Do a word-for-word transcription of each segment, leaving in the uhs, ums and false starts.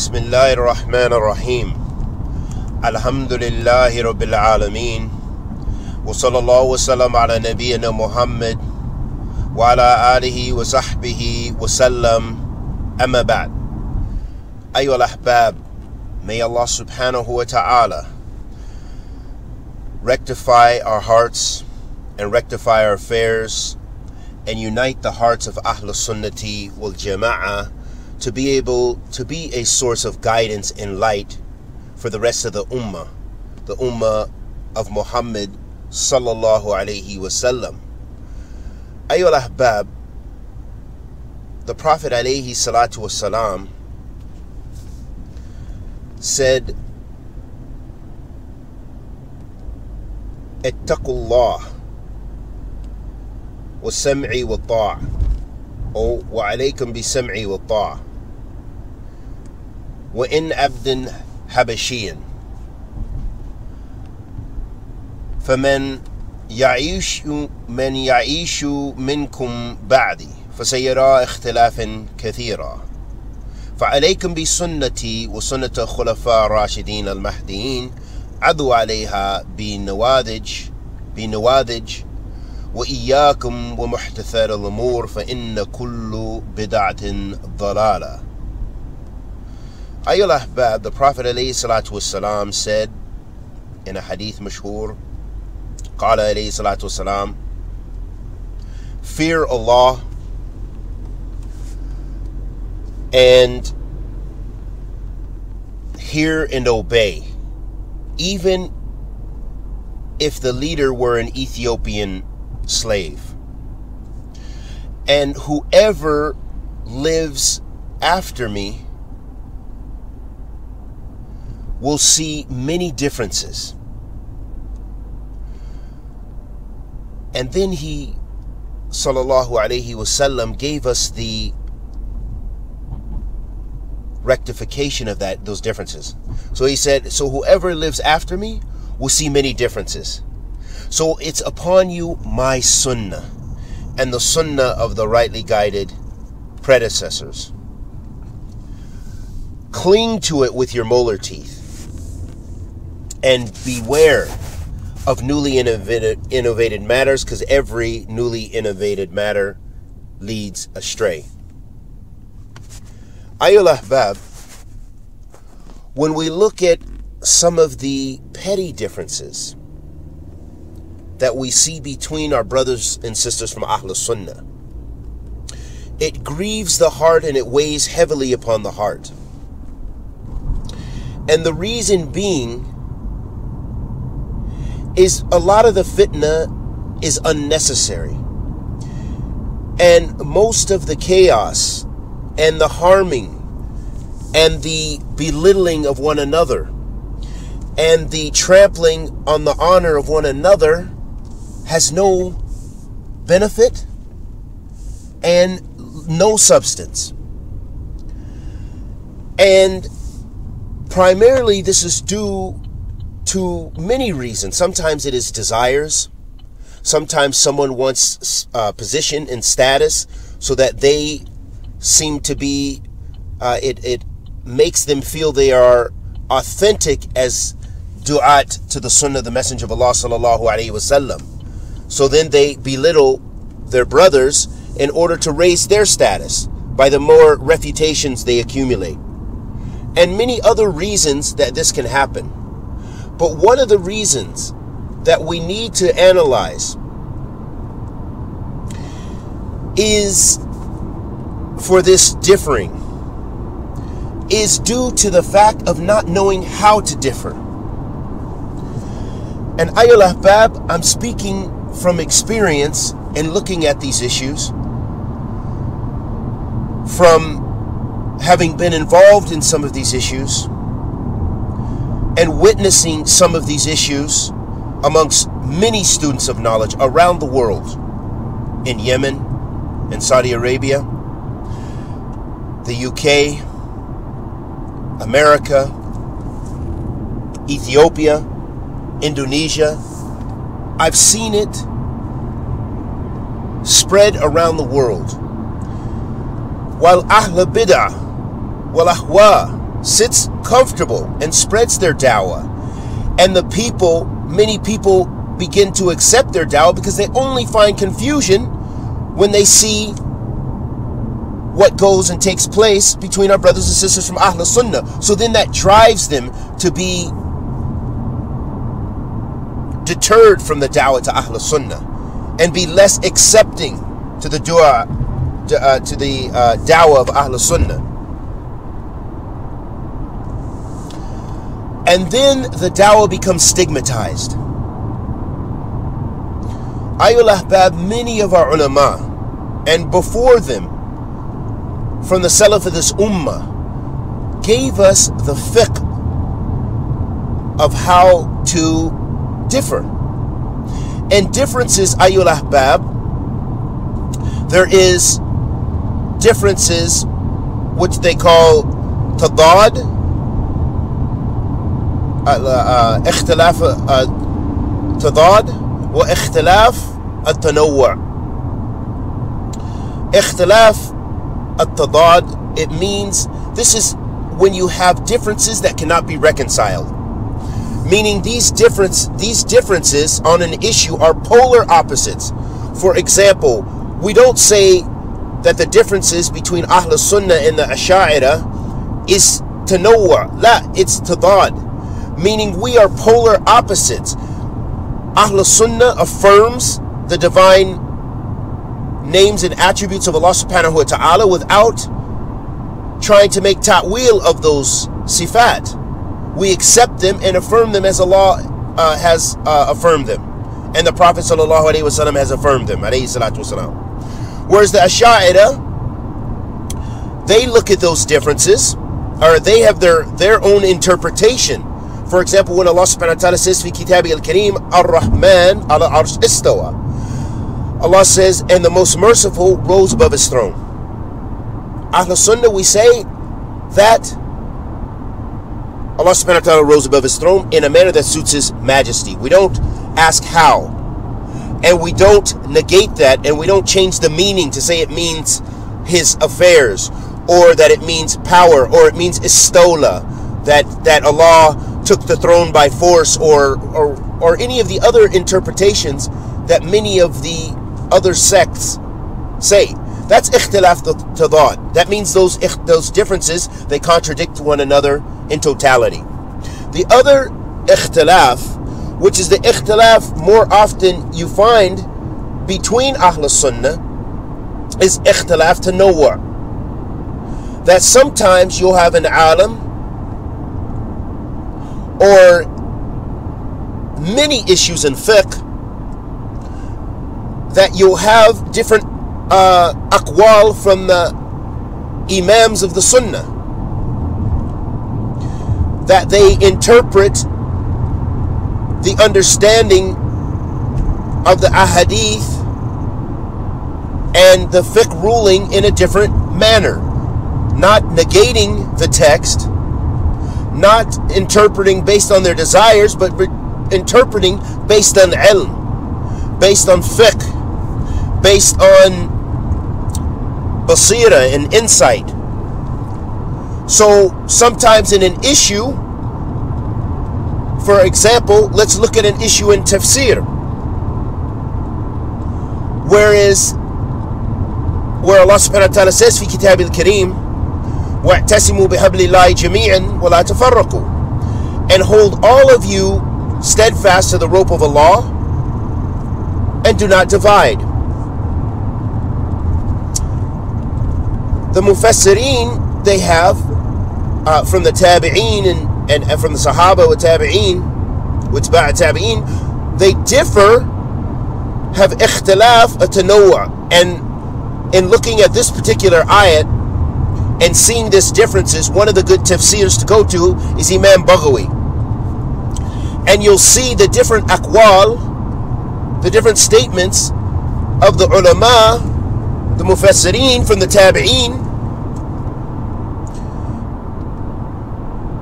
Bismillahirrahmanirrahim. Alhamdulillahi Rabbil Alameen. Wa sallallahu wasallam ala nabiyyina Muhammad wa ala alihi wa sahbihi wa sallam. Amma ba'd. Ayyuhal ahbab, may Allah subhanahu wa ta'ala rectify our hearts and rectify our affairs and unite the hearts of Ahlul Sunnati wal jama'ah to be able to be a source of guidance and light for the rest of the Ummah, the Ummah of Muhammad Sallallahu Alaihi Wasallam. Ayyul ahbab, the Prophet Alayhi Salatu Wasalam said, Attaqullah wa sam'i wa ta'a, or wa alaykum bi sam'i wa ta'a. وإن عبد حبشي فمن يعيش من يعيش منكم بعدي فسيرى اختلافا كثيرا فعليكم بسنتي وسنة الخلفاء الراشدين المهديين عضوا عليها بالنواذج بالنواذج وإياكم ومحتثر الأمور فإن كل بدعة ضلالة. Ayyul ahbab, the Prophet alayhi salatu wasalam said in a hadith mashhur, qala alayhi salatu wasalam, fear Allah and hear and obey, even if the leader were an Ethiopian slave. And whoever lives after me will see many differences. And then he, Sallallahu Alaihi Wasallam, gave us the rectification of that, those differences. So he said, so whoever lives after me will see many differences. So it's upon you my sunnah and the sunnah of the rightly guided predecessors. Cling to it with your molar teeth and beware of newly innovated, innovated matters, because every newly innovated matter leads astray. Ayyul ahbab, when we look at some of the petty differences that we see between our brothers and sisters from Ahlus Sunnah, it grieves the heart and it weighs heavily upon the heart. And the reason being is a lot of the fitna is unnecessary. And most of the chaos and the harming and the belittling of one another and the trampling on the honor of one another has no benefit and no substance. And primarily this is due to many reasons. Sometimes it is desires. Sometimes someone wants uh, position and status so that they seem to be, uh, it, it makes them feel they are authentic as du'at to the sunnah of the messenger of Allah Sallallahu Alaihi Wasallam. So then they belittle their brothers in order to raise their status by the more refutations they accumulate. And many other reasons that this can happen. But one of the reasons that we need to analyze is for this differing is due to the fact of not knowing how to differ. And Ayyul ahbab, I'm speaking from experience and looking at these issues from having been involved in some of these issues and witnessing some of these issues amongst many students of knowledge around the world, in Yemen, in Saudi Arabia, the U K, America, Ethiopia, Indonesia. I've seen it spread around the world. While Ahl Bid'ah, wal Ahwa, sits comfortable and spreads their dawah. And the people, many people begin to accept their dawah because they only find confusion when they see what goes and takes place between our brothers and sisters from Ahlul Sunnah. So then that drives them to be deterred from the dawah to Ahlul Sunnah and be less accepting to the dua, to, uh, to the uh, dawah of Ahlul Sunnah. And then the dawah becomes stigmatized. Ayyul Ahbab, many of our ulama, and before them, from the Salaf of this Ummah, gave us the fiqh of how to differ. And differences, Ayyul Ahbab, there is differences which they call Tadad, اختلاف التضاد واختلاف التنوع. اختلاف التضاد, it means this is when you have differences that cannot be reconciled, meaning these difference these differences on an issue are polar opposites. For example, we don't say that the differences between Ahl Sunnah and the Ash'ari is tanawwu. لا, it's tadad, meaning we are polar opposites. Ahlus Sunnah affirms the divine names and attributes of Allah subhanahu wa ta'ala without trying to make ta'wil of those sifat. We accept them and affirm them as Allah uh, has uh, affirmed them. And the Prophet Sallallahu Alaihi Wasallam has affirmed them. Whereas the Ash'ari, they look at those differences, or they have their, their own interpretation. For example, when Allah subhanahu wa ta'ala says, في كتابه الكريم الرحمن على العرش استوى, Allah says, and the most merciful rose above his throne. Ahl Sunnah, we say that Allah subhanahu wa ta'ala rose above his throne in a manner that suits his majesty. We don't ask how, and we don't negate that, and we don't change the meaning to say it means his affairs, or that it means power, or it means istola, that, that Allah took the throne by force, or, or or any of the other interpretations that many of the other sects say. That's ikhtilaf tadad. That means those those differences, they contradict one another in totality. The other ikhtilaf, which is the ikhtilaf more often you find between Ahlus Sunnah, is ikhtilaf tanawwu. That sometimes you'll have an alim or many issues in fiqh, that you'll have different uh, akwal from the imams of the sunnah, that they interpret the understanding of the ahadith and the fiqh ruling in a different manner, not negating the text, not interpreting based on their desires, but interpreting based on ilm, based on fiqh, based on basira and insight. So sometimes in an issue, for example, let's look at an issue in tafsir, whereas where Allah subhanahu wa ta'ala says fi kitab al-kareem, وَاعْتَسِمُوا بِحَبْلِ اللَّهِ جَمِيعًا وَلَا تَفَرَّقُوا, and hold all of you steadfast to the rope of Allah and do not divide. The Mufasirin, they have uh, from the Tabi'een and, and, and from the Sahaba with Tabi'een, with Tabi'een, they differ, have ikhtilaf, a tanawwu. And in looking at this particular ayat and seeing this differences, one of the good tafsirs to go to is Imam Bughawi. And you'll see the different akwal, the different statements of the ulama, the mufassirin from the tabi'een,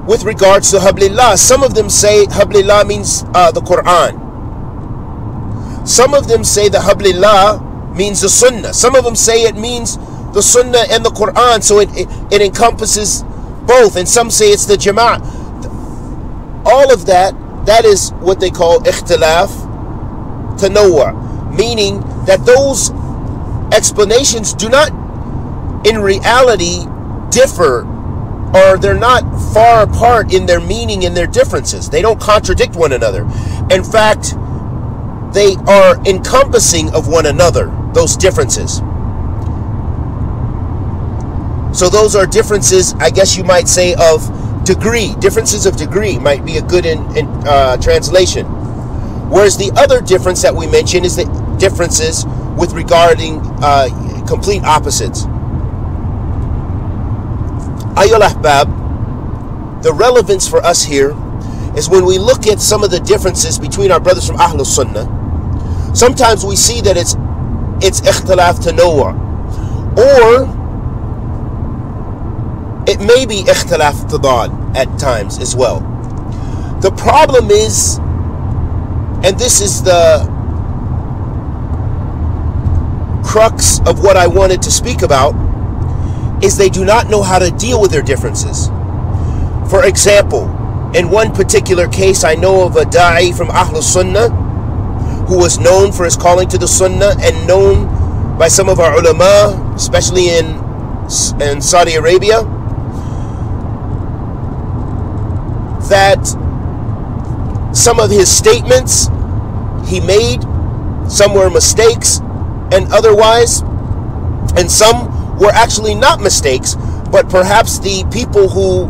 with regards to hablillah. Some of them say hablillah means uh, the Quran. Some of them say the hablillah means the sunnah. Some of them say it means the sunnah and the Quran, so it, it, it encompasses both, and some say it's the Jama'ah. All of that, that is what they call ikhtilaf, tanawwu, meaning that those explanations do not in reality differ, or they're not far apart in their meaning and their differences. They don't contradict one another. In fact, they are encompassing of one another, those differences. So those are differences, I guess you might say, of degree. Differences of degree might be a good in, in, uh, translation. Whereas the other difference that we mentioned is the differences with regarding uh, complete opposites. Ayyul Ahbab, the relevance for us here is when we look at some of the differences between our brothers from Ahlul Sunnah, sometimes we see that it's it's ikhtilaf tanawwu, or it may be ikhtilaf tadad at times as well. The problem is, and this is the crux of what I wanted to speak about, is they do not know how to deal with their differences. For example, in one particular case, I know of a da'i from Ahlul Sunnah who was known for his calling to the Sunnah and known by some of our ulama, especially in, in Saudi Arabia, that some of his statements he made, some were mistakes and otherwise, and some were actually not mistakes, but perhaps the people who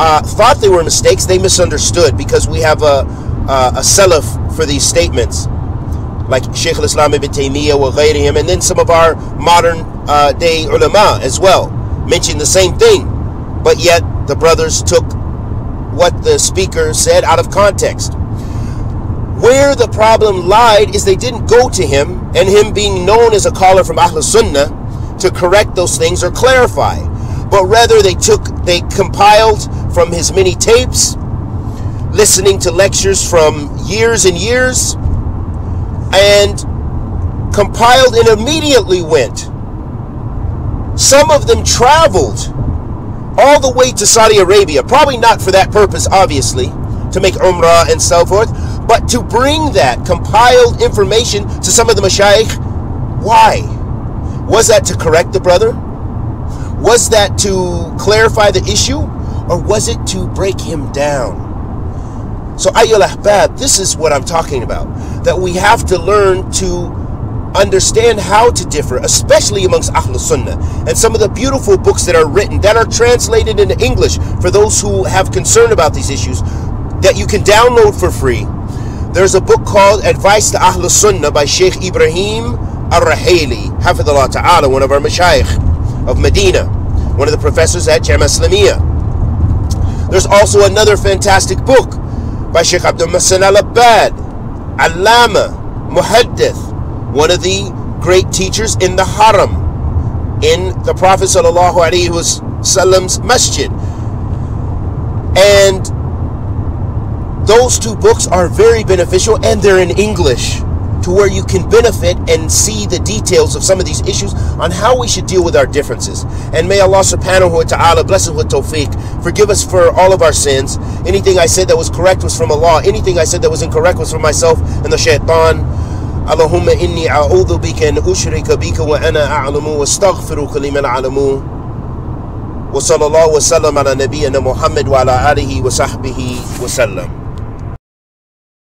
uh, thought they were mistakes, they misunderstood, because we have a, a, a Salaf for these statements, like Shaykh al-Islam ibn Taymiyyah wa ghayrihim, and then some of our modern uh, day ulama as well, mentioned the same thing, but yet the brothers took what the speaker said out of context. Where the problem lied is they didn't go to him, and him being known as a caller from Ahlul Sunnah, to correct those things or clarify, but rather they took they compiled from his many tapes, listening to lectures from years and years, and compiled and immediately went. Some of them traveled all the way to Saudi Arabia, probably not for that purpose, obviously, to make umrah and so forth, but to bring that compiled information to some of the mashaykh. Why? Was that to correct the brother? Was that to clarify the issue? Or was it to break him down? So Ayyul Ahbab, this is what I'm talking about, that we have to learn to understand how to differ, especially amongst Ahlul Sunnah. And some of the beautiful books that are written, that are translated into English, for those who have concern about these issues, that you can download for free. There's a book called Advice to Ahlul Sunnah by Sheikh Ibrahim Ar-Rahili, hafidhullah ta'ala, one of our mashaykh of Medina, one of the professors at Jama Islamia. There's also another fantastic book by Sheikh Abdul-Muhsin al-Abbad, Alama, Muhaddith, one of the great teachers in the Haram, in the Prophet Sallallahu Alaihi Wasallam's masjid. And those two books are very beneficial, and they're in English, to where you can benefit and see the details of some of these issues on how we should deal with our differences. And may Allah subhanahu wa ta'ala bless us with tawfiq, forgive us for all of our sins. Anything I said that was correct was from Allah. Anything I said that was incorrect was from myself and the shaitan. Allahumma inni a'udhu bika an ushrika bika wa ana a'lamu wa astaghfiruka liman a'lamu. Wa sallallahu wa sallam ala nabiyyina Muhammad wa ala alihi wa sahbihi wa sallam.